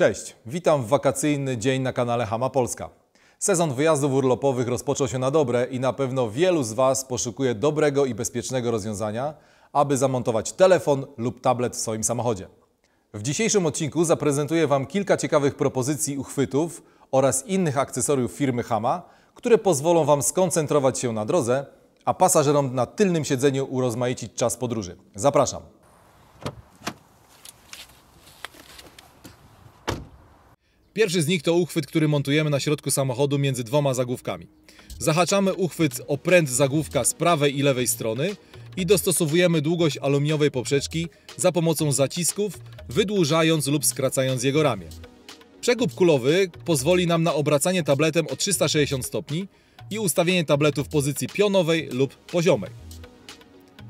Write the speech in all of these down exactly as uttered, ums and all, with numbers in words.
Cześć, witam w wakacyjny dzień na kanale Hama Polska. Sezon wyjazdów urlopowych rozpoczął się na dobre i na pewno wielu z Was poszukuje dobrego i bezpiecznego rozwiązania, aby zamontować telefon lub tablet w swoim samochodzie. W dzisiejszym odcinku zaprezentuję Wam kilka ciekawych propozycji uchwytów oraz innych akcesoriów firmy Hama, które pozwolą Wam skoncentrować się na drodze, a pasażerom na tylnym siedzeniu urozmaicić czas podróży. Zapraszam! Pierwszy z nich to uchwyt, który montujemy na środku samochodu między dwoma zagłówkami. Zahaczamy uchwyt o pręt zagłówka z prawej i lewej strony i dostosowujemy długość aluminiowej poprzeczki za pomocą zacisków, wydłużając lub skracając jego ramię. Przegub kulowy pozwoli nam na obracanie tabletem o trzysta sześćdziesiąt stopni i ustawienie tabletu w pozycji pionowej lub poziomej.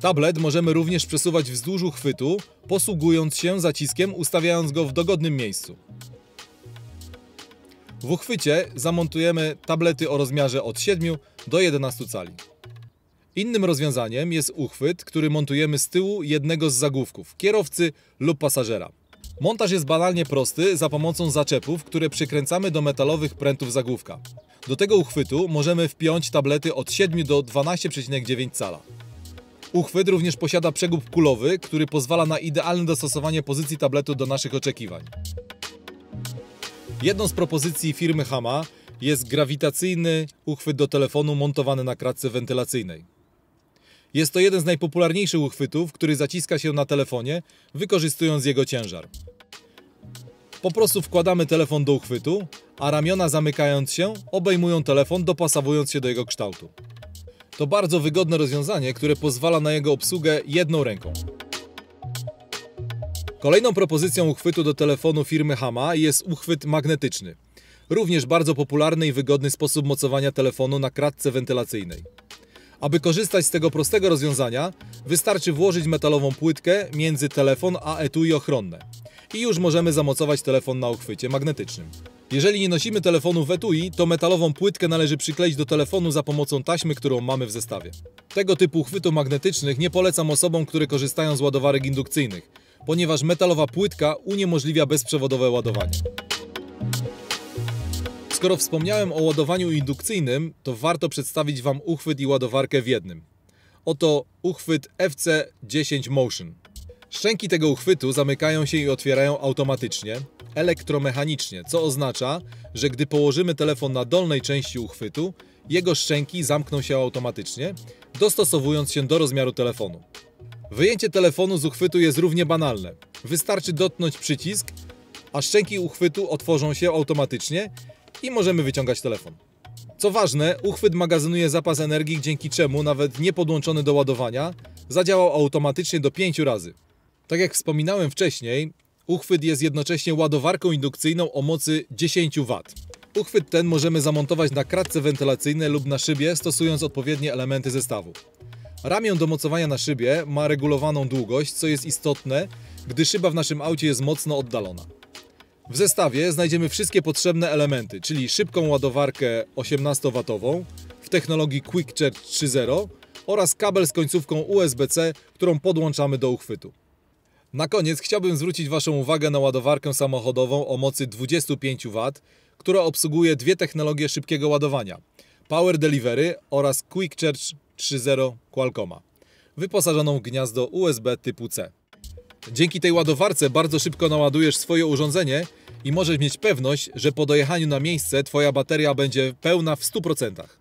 Tablet możemy również przesuwać wzdłuż uchwytu, posługując się zaciskiem, ustawiając go w dogodnym miejscu. W uchwycie zamontujemy tablety o rozmiarze od siedmiu do jedenastu cali. Innym rozwiązaniem jest uchwyt, który montujemy z tyłu jednego z zagłówków, kierowcy lub pasażera. Montaż jest banalnie prosty za pomocą zaczepów, które przykręcamy do metalowych prętów zagłówka. Do tego uchwytu możemy wpiąć tablety od siedmiu do dwunastu przecinek dziewięć cala. Uchwyt również posiada przegub kulowy, który pozwala na idealne dostosowanie pozycji tabletu do naszych oczekiwań. Jedną z propozycji firmy Hama jest grawitacyjny uchwyt do telefonu montowany na kratce wentylacyjnej. Jest to jeden z najpopularniejszych uchwytów, który zaciska się na telefonie, wykorzystując jego ciężar. Po prostu wkładamy telefon do uchwytu, a ramiona, zamykając się, obejmują telefon, dopasowując się do jego kształtu. To bardzo wygodne rozwiązanie, które pozwala na jego obsługę jedną ręką. Kolejną propozycją uchwytu do telefonu firmy Hama jest uchwyt magnetyczny. Również bardzo popularny i wygodny sposób mocowania telefonu na kratce wentylacyjnej. Aby korzystać z tego prostego rozwiązania, wystarczy włożyć metalową płytkę między telefon a etui ochronne. I już możemy zamocować telefon na uchwycie magnetycznym. Jeżeli nie nosimy telefonu w etui, to metalową płytkę należy przykleić do telefonu za pomocą taśmy, którą mamy w zestawie. Tego typu uchwytów magnetycznych nie polecam osobom, które korzystają z ładowarek indukcyjnych, ponieważ metalowa płytka uniemożliwia bezprzewodowe ładowanie. Skoro wspomniałem o ładowaniu indukcyjnym, to warto przedstawić Wam uchwyt i ładowarkę w jednym. Oto uchwyt F C dziesięć Motion. Szczęki tego uchwytu zamykają się i otwierają automatycznie, elektromechanicznie, co oznacza, że gdy położymy telefon na dolnej części uchwytu, jego szczęki zamkną się automatycznie, dostosowując się do rozmiaru telefonu. Wyjęcie telefonu z uchwytu jest równie banalne. Wystarczy dotknąć przycisk, a szczęki uchwytu otworzą się automatycznie i możemy wyciągać telefon. Co ważne, uchwyt magazynuje zapas energii, dzięki czemu nawet nie podłączony do ładowania zadziałał automatycznie do pięciu razy. Tak jak wspominałem wcześniej, uchwyt jest jednocześnie ładowarką indukcyjną o mocy dziesięć watów. Uchwyt ten możemy zamontować na kratce wentylacyjnej lub na szybie, stosując odpowiednie elementy zestawu. Ramię do mocowania na szybie ma regulowaną długość, co jest istotne, gdy szyba w naszym aucie jest mocno oddalona. W zestawie znajdziemy wszystkie potrzebne elementy, czyli szybką ładowarkę osiemnastowatową w technologii Quick Charge trzy zero oraz kabel z końcówką U S B C, którą podłączamy do uchwytu. Na koniec chciałbym zwrócić Waszą uwagę na ładowarkę samochodową o mocy dwudziestu pięciu watów, która obsługuje dwie technologie szybkiego ładowania – Power Delivery oraz Quick Charge trzy zero Qualcomma, wyposażoną w gniazdo U S B typu C. Dzięki tej ładowarce bardzo szybko naładujesz swoje urządzenie i możesz mieć pewność, że po dojechaniu na miejsce Twoja bateria będzie pełna w stu procentach.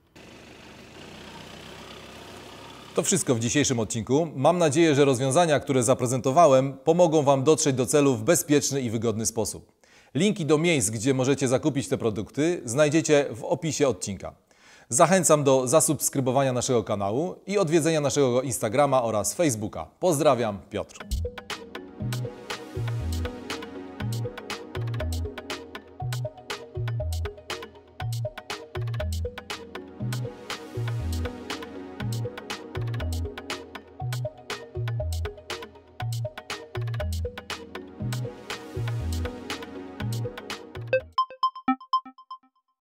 To wszystko w dzisiejszym odcinku. Mam nadzieję, że rozwiązania, które zaprezentowałem, pomogą Wam dotrzeć do celu w bezpieczny i wygodny sposób. Linki do miejsc, gdzie możecie zakupić te produkty, znajdziecie w opisie odcinka. Zachęcam do zasubskrybowania naszego kanału i odwiedzenia naszego Instagrama oraz Facebooka. Pozdrawiam, Piotr.